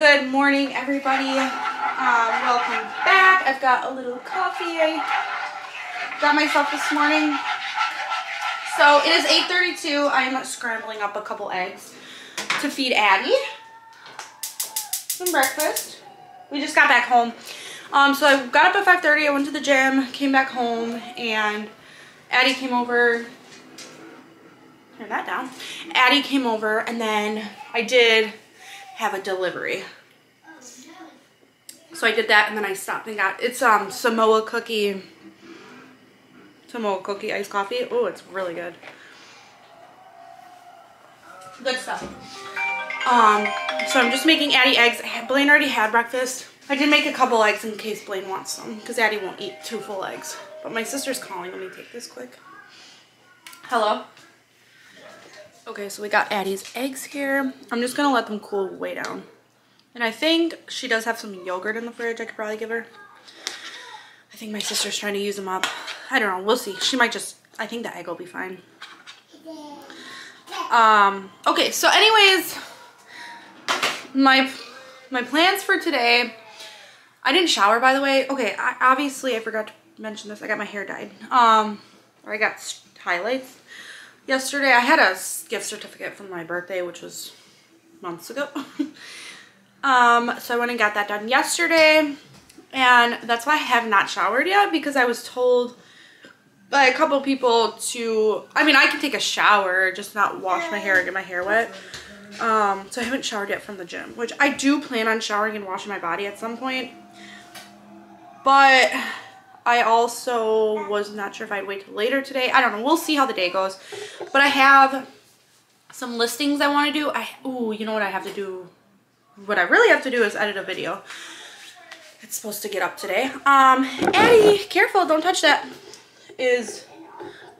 Good morning, everybody. Welcome back. I've got a little coffee I got myself this morning. So it is 8:32. I am scrambling up a couple eggs to feed Annie. Some breakfast. We just got back home. So I got up at 5:30. I went to the gym, came back home, and Addie came over. Turn that down. Addie came over, and then I did have a delivery. So I did that, and then I stopped and got, it's Samoa cookie iced coffee. Oh, it's really good. Good stuff. So I'm just making Addie eggs. Blaine already had breakfast. I did make a couple eggs in case Blaine wants some, because Addie won't eat two full eggs. But my sister's calling. Let me take this quick. Hello? Okay, so we got Addie's eggs here. I'm just gonna let them cool way down. And I think she does have some yogurt in the fridge I could probably give her. I think my sister's trying to use them up. I don't know, we'll see. She might just, I think the egg will be fine. Okay, so anyways, my plans for today, I didn't shower, by the way. Okay, obviously I forgot to mention this. I got my hair dyed, or I got highlights. Yesterday, I had a gift certificate from my birthday, which was months ago. So I went and got that done yesterday. And that's why I have not showered yet, because I was told by a couple people to... I mean, I can take a shower, just not wash my hair or get my hair wet. So I haven't showered yet from the gym, which I do plan on showering and washing my body at some point. But... I also was not sure if I'd wait till later today. I don't know. We'll see how the day goes. But I have some listings I want to do. Ooh, you know what I have to do? What I really have to do is edit a video. It's supposed to get up today. Addie, careful, don't touch that. Is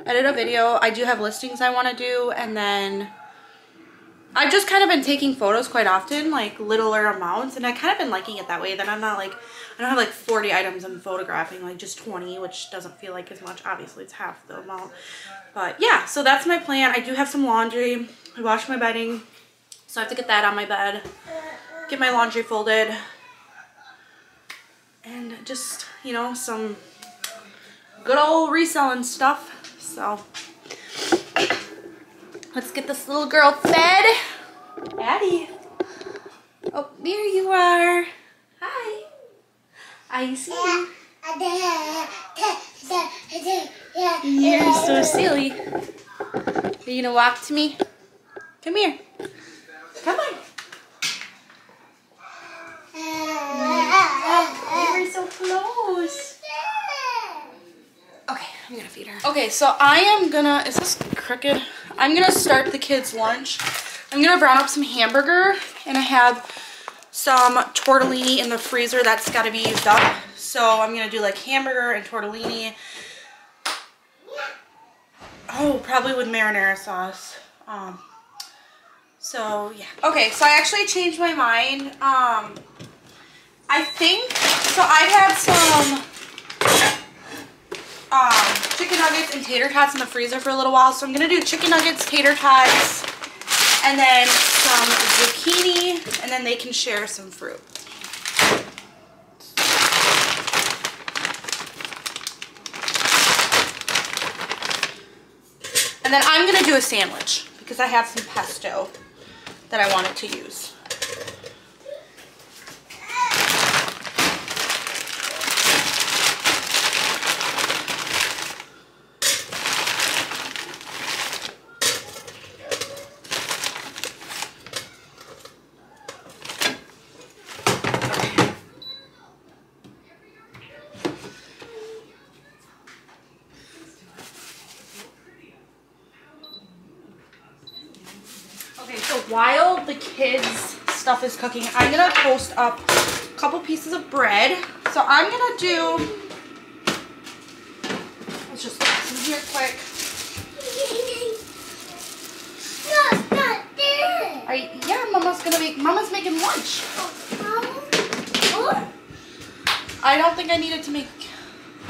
edit a video. I do have listings I want to do. And then I've just kind of been taking photos quite often, like littler amounts, and I kind of been liking it that way. Then I'm not like, I don't have like 40 items I'm photographing, like just 20, which doesn't feel like as much. Obviously it's half the amount, but yeah, so that's my plan. I do have some laundry. I washed my bedding, so I have to get that on my bed, get my laundry folded, and just, you know, some good old reselling stuff. So let's get this little girl fed. Addie. Oh, there you are. Hi. I see you. You're so silly. Are you gonna walk to me? Come here. Come on. You're so close. Okay, I'm gonna feed her. Okay, so I am gonna, is this crooked? I'm gonna start the kids' lunch. I'm gonna brown up some hamburger, and I have some tortellini in the freezer that's gotta be used up. So I'm gonna do like hamburger and tortellini. Oh, probably with marinara sauce. So yeah. Okay, so I actually changed my mind. I think, so I had some chicken nuggets and tater tots in the freezer for a little while, so I'm gonna do chicken nuggets, tater tots, and then some zucchini, and then they can share some fruit. And then I'm gonna do a sandwich because I have some pesto that I wanted to use. While the kids' stuff is cooking, I'm gonna toast up a couple pieces of bread. So I'm gonna do, let's just get some here quick. No, it's not there. Yeah, Mama's making lunch. Oh. I don't think I needed to make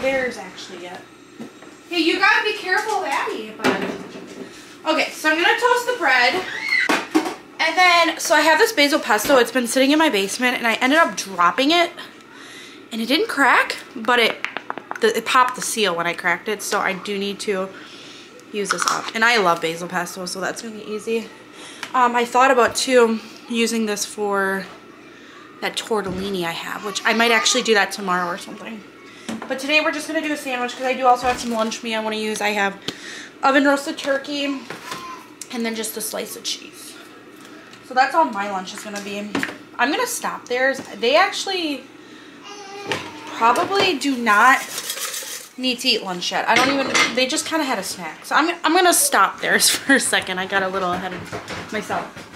theirs actually yet. Hey, you gotta be careful of Addie, but. Okay, so I'm gonna toast the bread. And then, so I have this basil pesto. It's been sitting in my basement, and I ended up dropping it. And it didn't crack, but it popped the seal when I cracked it, so I do need to use this up. And I love basil pesto, so that's really easy. I thought about, too, using this for that tortellini I have, which I might actually do that tomorrow or something. But today we're just going to do a sandwich because I do also have some lunch meat I want to use. I have oven roasted turkey and then just a slice of cheese. So that's all my lunch is going to be. I'm going to stop theirs. They actually probably do not need to eat lunch yet. I don't even, they just kind of had a snack. So I'm going to stop theirs for a second. I got a little ahead of myself.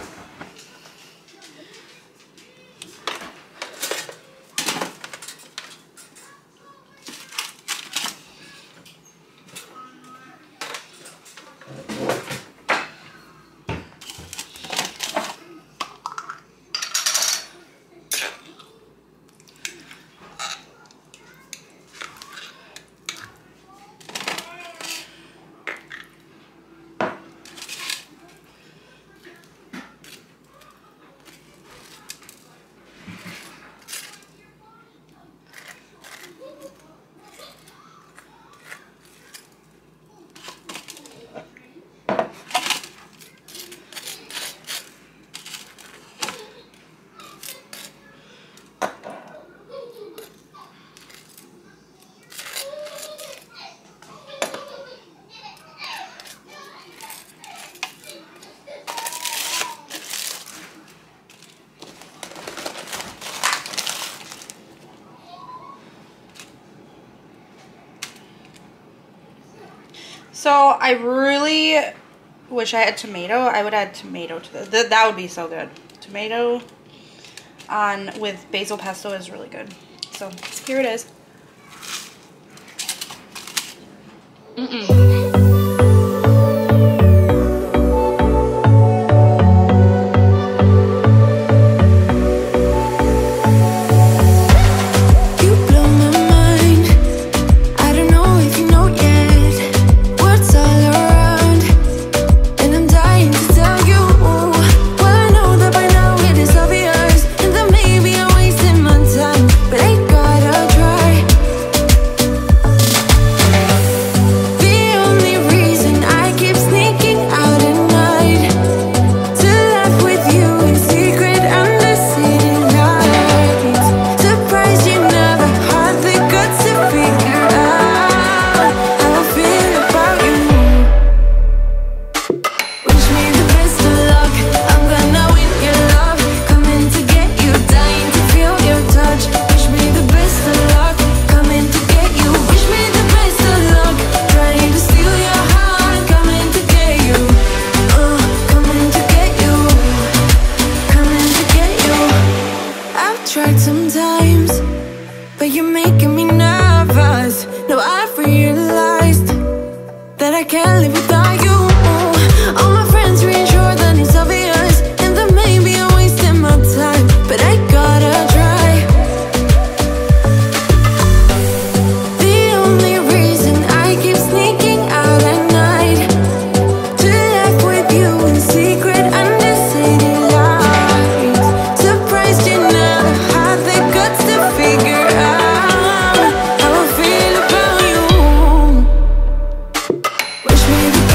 So I really wish I had tomato. I would add tomato to this. That would be so good. Tomato on with basil pesto is really good. So here it is. Wish me the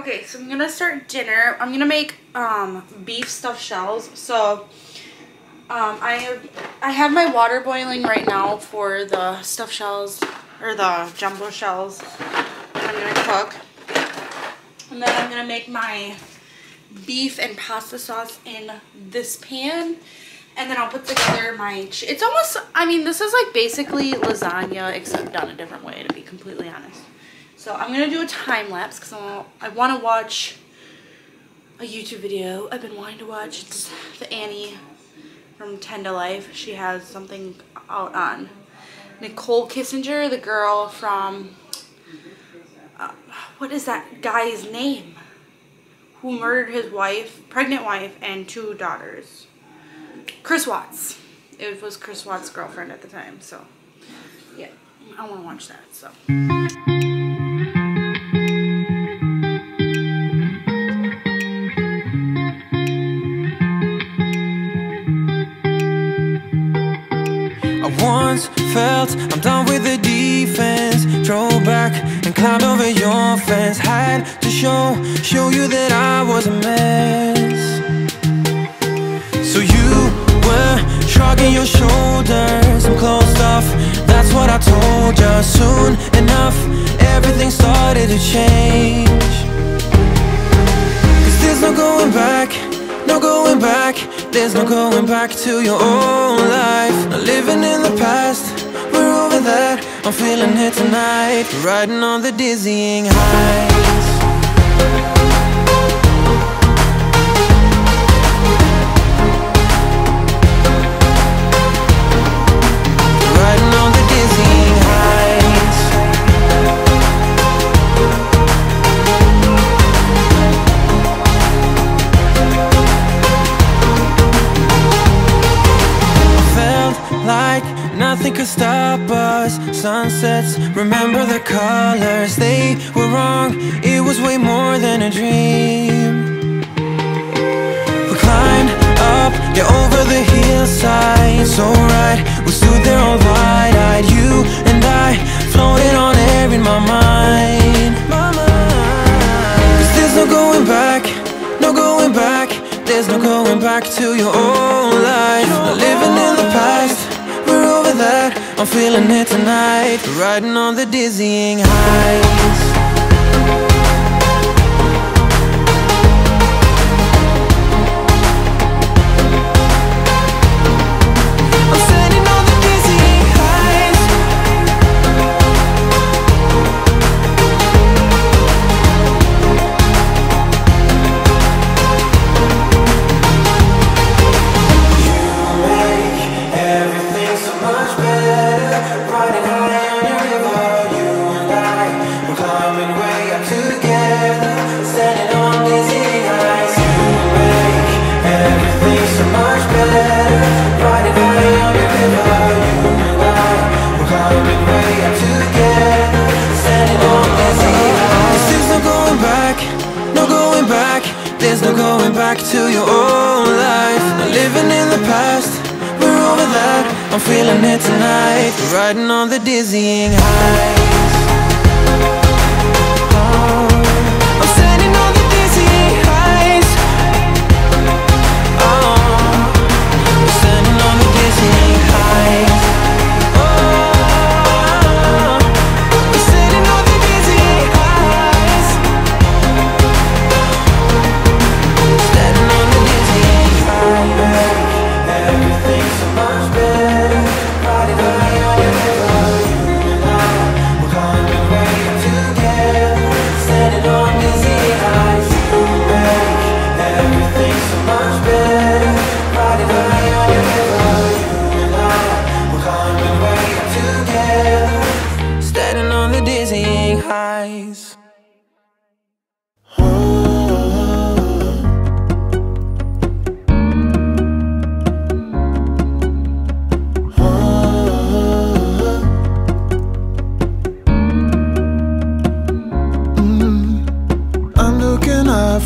Okay, so I'm gonna start dinner. I'm gonna make beef stuffed shells. So I have my water boiling right now for the stuffed shells, or the jumbo shells that I'm gonna cook. And then I'm gonna make my beef and pasta sauce in this pan. And then I'll put together my, it's almost, I mean, this is like basically lasagna, except done a different way, to be completely honest. So I'm going to do a time lapse because I want to watch a YouTube video I've been wanting to watch. It's the Annie from 10 to Life. She has something out on Nicole Kissinger, the girl from, what is that guy's name? Who murdered his wife, pregnant wife, and two daughters. Chris Watts. It was Chris Watts' girlfriend at the time. So yeah, I want to watch that. So. Once felt I'm done with the defense, drove back and climbed over your fence. Had to show you that I was a mess. So you were shrugging your shoulders, I'm closed off, that's what I told you. Soon enough, everything started to change. 'Cause there's no going back, no going back. There's no going back to your own life. Not living in the past, we're over that. I'm feeling it tonight, riding on the dizzying heights. Riding on the dizzying nothing could stop us. Sunsets, remember the colors. They were wrong, it was way more than a dream. We climbed up, yeah, over the hillside. So right, we stood there all wide-eyed. You and I, floating on air in my mind. 'Cause there's no going back, no going back. There's no going back to your own life. Not living in the past, that I'm feeling it tonight, riding on the dizzying heights. I'm standing on the dizzying heights. You make everything so much better. Riding high on your river, you and I, we're climbing way up together, standing on dizzy heights. You make everything so much better. Riding high on your river, you and I, we're climbing way up together, standing on dizzy heights. There's no going back, no going back. There's no going back to your own life. Not living in the past, we're over that. I'm feeling it tonight, riding on the dizzying heights. Oh, I'm standing on the dizzying heights. Oh, I'm standing on the dizzying heights. Oh, I'm standing on the dizzying heights. Standing on the dizzying heights. Everything's so much better.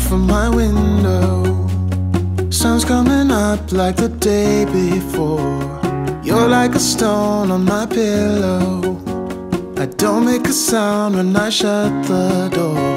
From my window, sun's coming up like the day before. You're like a stone on my pillow. I don't make a sound when I shut the door.